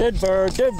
Dead bird, dead bird.